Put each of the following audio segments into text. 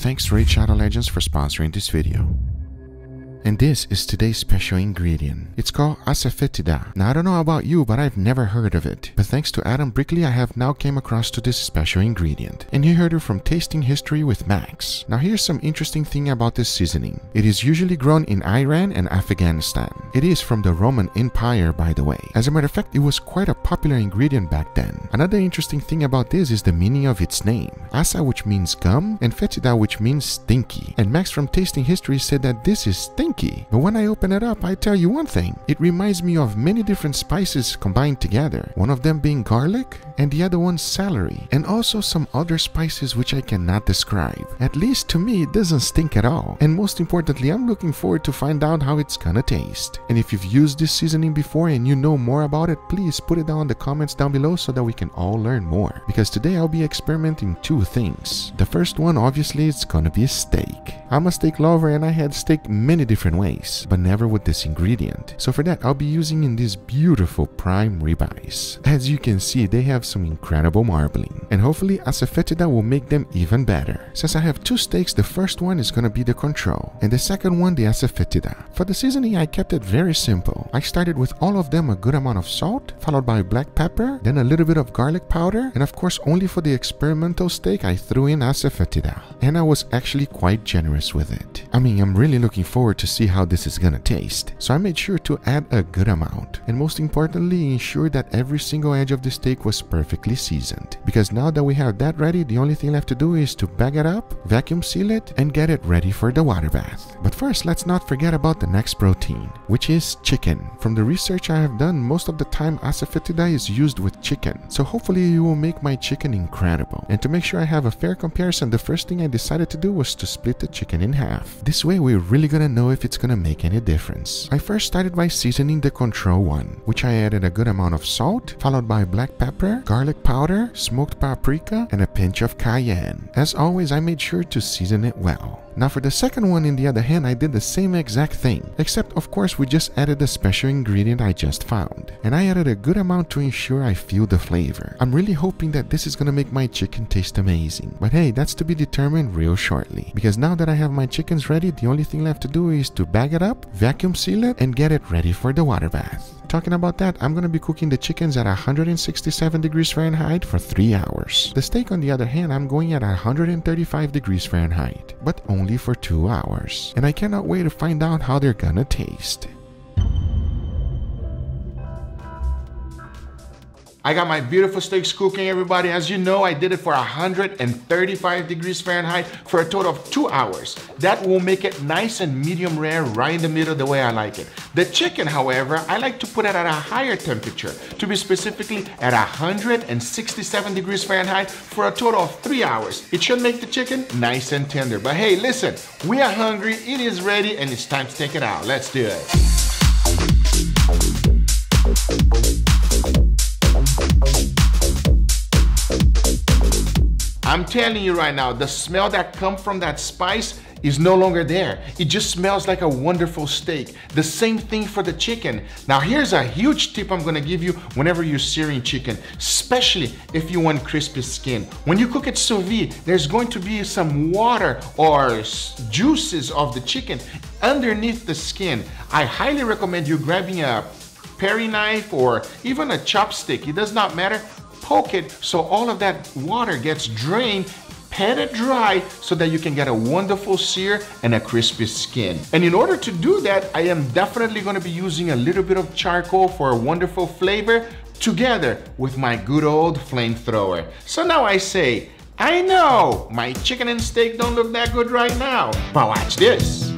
Thanks Raid Shadow Legends for sponsoring this video. And this is today's special ingredient. It's called Asafoetida. Now I don't know about you, but I've never heard of it. But thanks to Adam Brickley, I have now came across to this special ingredient. And you heard it from Tasting History with Max. Now here's some interesting thing about this seasoning. It is usually grown in Iran and Afghanistan. It is from the Roman Empire, by the way. As a matter of fact, it was quite a popular ingredient back then. Another interesting thing about this is the meaning of its name. Asa, which means gum, and fetida, which means stinky. And Max from Tasting History said that this is stinky. But when I open it up, I tell you one thing, it reminds me of many different spices combined together, one of them being garlic and the other one celery, and also some other spices which I cannot describe. At least to me, it doesn't stink at all, and most importantly, I'm looking forward to find out how it's gonna taste. And if you've used this seasoning before and you know more about it, please put it down in the comments down below so that we can all learn more, because today I'll be experimenting two things. The first one, obviously, it's gonna be steak. I'm a steak lover and I had steak many different ways, but never with this ingredient. So for that, I'll be using in these beautiful prime ribeyes. As you can see, they have some incredible marbling, and hopefully Asafoetida will make them even better. Since I have two steaks, the first one is gonna be the control, and the second one the Asafoetida. For the seasoning, I kept it very simple. I started with all of them a good amount of salt, followed by black pepper, then a little bit of garlic powder, and of course only for the experimental steak I threw in Asafoetida. And I was actually quite generous with it. I mean, I'm really looking forward to see how this is gonna taste, so I made sure to add a good amount, and most importantly ensure that every single edge of the steak was perfectly seasoned, because now that we have that ready, the only thing left to do is to bag it up, vacuum seal it, and get it ready for the water bath. But first, let's not forget about the next protein, which is chicken. From the research I have done, most of the time Asafoetida is used with chicken, so hopefully you will make my chicken incredible. And to make sure I have a fair comparison, the first thing I decided to do was to split the chicken in half. This way we're really gonna know if it's gonna make any difference. I first started by seasoning the control one, which I added a good amount of salt, followed by black pepper, garlic powder, smoked paprika, and a pinch of cayenne. As always, I made sure to season it well. Now for the second one, in the other hand, I did the same exact thing, except of course we just added the special ingredient I just found. And I added a good amount to ensure I feel the flavor. I'm really hoping that this is gonna make my chicken taste amazing. But hey, that's to be determined real shortly, because now that I have my chickens ready, the only thing left to do is to bag it up, vacuum seal it, and get it ready for the water bath. Talking about that, I'm gonna be cooking the chickens at 167 degrees Fahrenheit for 3 hours. The steak, on the other hand, I'm going at 135 degrees Fahrenheit, but only for 2 hours. And I cannot wait to find out how they're gonna taste. I got my beautiful steaks cooking, everybody. As you know, I did it for 135 degrees Fahrenheit for a total of 2 hours. That will make it nice and medium rare, right in the middle the way I like it. The chicken, however, I like to put it at a higher temperature, to be specifically at 167 degrees Fahrenheit for a total of 3 hours. It should make the chicken nice and tender. But hey, listen, we are hungry, it is ready, and it's time to take it out. Let's do it. I'm telling you right now, the smell that comes from that spice is no longer there. It just smells like a wonderful steak. The same thing for the chicken. Now here's a huge tip I'm gonna give you whenever you're searing chicken, especially if you want crispy skin. When you cook it sous vide, there's going to be some water or juices of the chicken underneath the skin. I highly recommend you grabbing a paring knife or even a chopstick, it does not matter. Poke it so all of that water gets drained, pat it dry so that you can get a wonderful sear and a crispy skin. And in order to do that, I am definitely gonna be using a little bit of charcoal for a wonderful flavor together with my good old flamethrower. So now I say, I know my chicken and steak don't look that good right now, but watch this.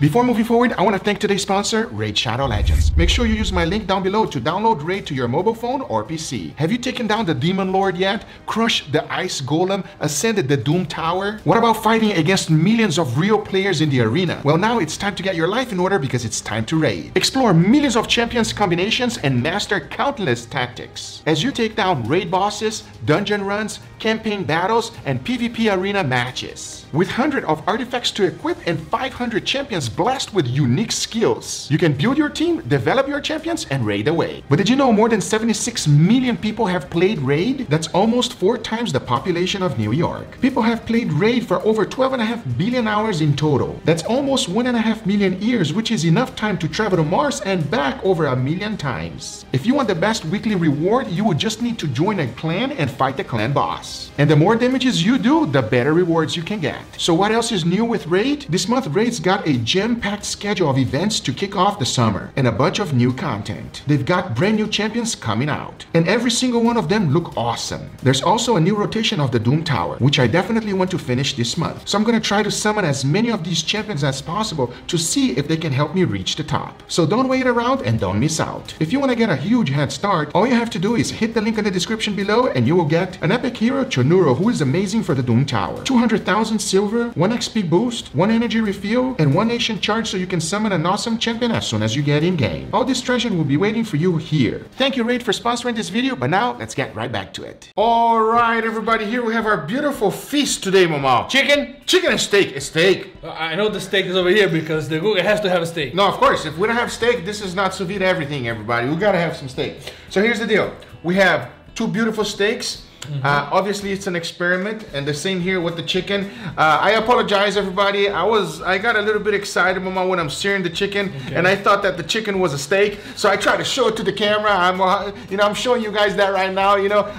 Before moving forward, I want to thank today's sponsor, Raid Shadow Legends. Make sure you use my link down below to download Raid to your mobile phone or PC. Have you taken down the Demon Lord yet? Crushed the Ice Golem? Ascended the Doom Tower? What about fighting against millions of real players in the arena? Well, now it's time to get your life in order because it's time to raid. Explore millions of champions combinations and master countless tactics as you take down raid bosses, dungeon runs, campaign battles, and PvP arena matches. With 100 of artifacts to equip and 500 champions blessed with unique skills, you can build your team, develop your champions, and raid away. But did you know more than 76 million people have played Raid? That's almost 4 times the population of New York. People have played Raid for over 12.5 billion hours in total. That's almost 1.5 million years, which is enough time to travel to Mars and back over 1 million times. If you want the best weekly reward, you would just need to join a clan and fight the clan boss. And the more damages you do, the better rewards you can get. So what else is new with Raid? This month, Raid's got a jam-packed schedule of events to kick off the summer and a bunch of new content. They've got brand new champions coming out, and every single one of them look awesome. There's also a new rotation of the Doom Tower, which I definitely want to finish this month. So I'm gonna try to summon as many of these champions as possible to see if they can help me reach the top. So don't wait around and don't miss out. If you wanna get a huge head start, all you have to do is hit the link in the description below and you will get an epic hero, Chonuro, who is amazing for the Doom Tower, 200,000 silver, 1 XP boost, 1 energy refill, and 1 nation charge so you can summon an awesome champion as soon as you get in game. All this treasure will be waiting for you here. Thank you, Raid, for sponsoring this video, but now let's get right back to it. All right, everybody, here we have our beautiful feast today, Mama. Chicken and steak. It's steak. I know the steak is over here because the Google has to have a steak. No, of course. If we don't have steak, this is not sous vide everything, everybody. We gotta have some steak. So here's the deal. We have 2 beautiful steaks. Mm-hmm. Obviously it's an experiment, and the same here with the chicken. I apologize, everybody. I got a little bit excited, Mama, when I'm searing the chicken, okay, and I thought that the chicken was a steak, so I tried to show it to the camera. I'm showing you guys that right now.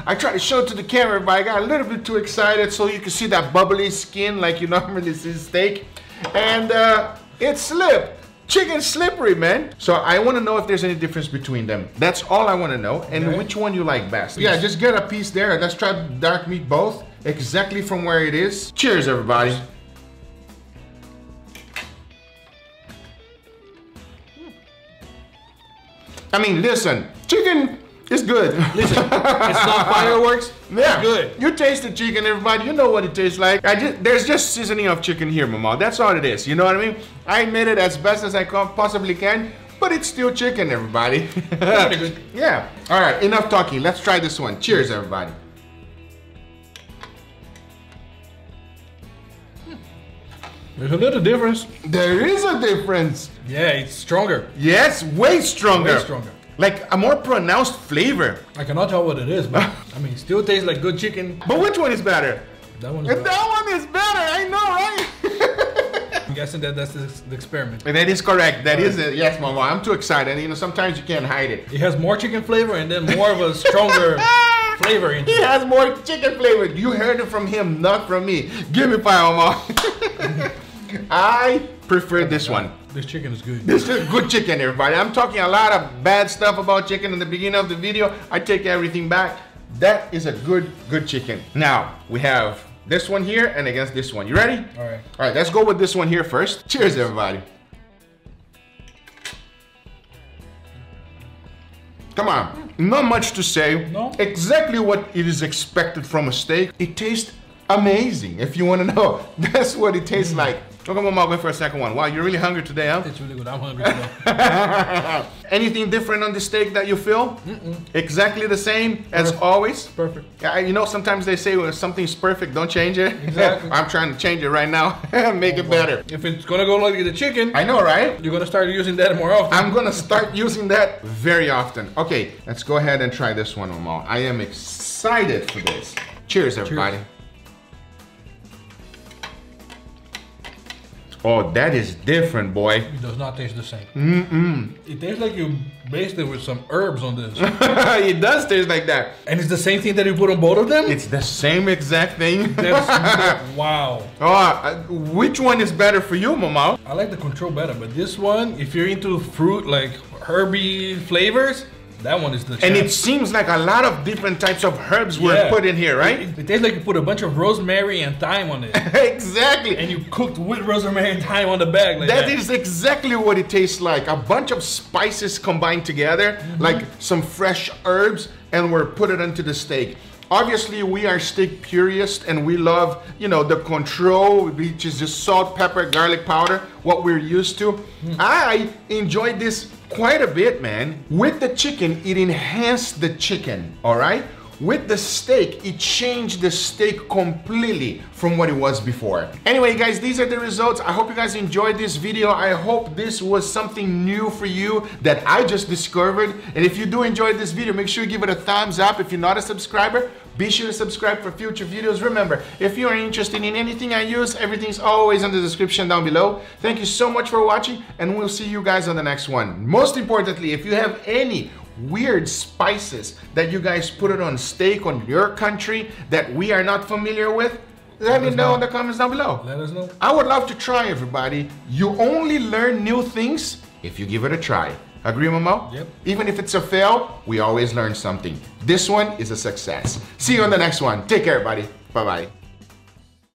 I tried to show it to the camera, but I got a little bit too excited, so you can see that bubbly skin like you normally see steak, and it slipped. Chicken's slippery, man. So I want to know if there's any difference between them. That's all I want to know. And okay, which one you like best. Yeah, just get a piece there. Let's try dark meat both. Exactly from where it is. Cheers, everybody. I mean, listen. Chicken is good. Listen, it's not fireworks. Yeah, it's good. You taste the chicken, everybody. You know what it tastes like. There's just seasoning of chicken here, Mama. That's all it is. You know what I mean? I made it as best as I possibly can, but it's still chicken, everybody. Pretty good. Yeah. All right. Enough talking. Let's try this one. Cheers, everybody. There's a little difference. There is a difference. Yeah, it's stronger. Yes, way stronger. Way stronger. Like a more pronounced flavor. I cannot tell what it is, but I mean, it still tastes like good chicken. But which one is better? That one is better. That one is better, I know, right? I'm guessing that's the experiment. And that is correct, that is it. Yes, Mama, I'm too excited. Sometimes you can't hide it. It has more chicken flavor and then more of a stronger flavor. Into it has more chicken flavor. You heard it from him, not from me. Give me five, Mama. I prefer this one. This chicken is good. This is good chicken, everybody. I'm talking a lot of bad stuff about chicken in the beginning of the video. I take everything back. That is a good chicken. Now, we have this one here and against this one. You ready? All right. All right, let's go with this one here first. Cheers, everybody. Come on. Not much to say. No. Exactly what it is expected from a steak. It tastes amazing, if you want to know. That's what it tastes like. Okay, Mama, I'll go for a second one. Wow, you're really hungry today, huh? It's really good. I'm hungry today. Anything different on the steak that you feel? Mm-mm. Exactly the same as always? Perfect. You know, sometimes they say when something's perfect, don't change it. Exactly. I'm trying to change it right now and make it better. If it's going to go like the chicken. I know, right? You're going to start using that more often. I'm going to start using that very often. Okay, let's go ahead and try this one, Mama. I am excited for this. Cheers, everybody. Cheers. Oh, that is different, boy. It does not taste the same. Mm-mm. It tastes like you based it with some herbs on this. It does taste like that. And it's the same thing that you put on both of them? It's the same exact thing. That's, wow. Oh, which one is better for you, Mama? I like the control better, but this one, if you're into fruit, like herby flavors, That one is the champ. And it seems like a lot of different types of herbs were put in here, right? It tastes like you put a bunch of rosemary and thyme on it. Exactly. And you cooked with rosemary and thyme on the bag like that. That is exactly what it tastes like. A bunch of spices combined together, like some fresh herbs, and we're put it into the steak. Obviously, we are steak purists and we love, you know, the control, which is just salt, pepper, garlic powder, what we're used to. I enjoyed this quite a bit, man. With the chicken, it enhanced the chicken, all right? With the steak, it changed the steak completely from what it was before. Anyway, guys, these are the results. I hope you guys enjoyed this video. I hope this was something new for you that I just discovered. And if you do enjoy this video, make sure you give it a thumbs up. If you're not a subscriber, be sure to subscribe for future videos. Remember, if you are interested in anything I use, everything's always in the description down below. Thank you so much for watching, and we'll see you guys on the next one. Most importantly, if you have any weird spices that you guys put it on steak on your country that we are not familiar with, let me know in the comments down below. Let us know. I would love to try, everybody. You only learn new things if you give it a try. Agree, Momo? Yep. Even if it's a fail, we always learn something. This one is a success. See you on the next one. Take care, everybody. Bye-bye.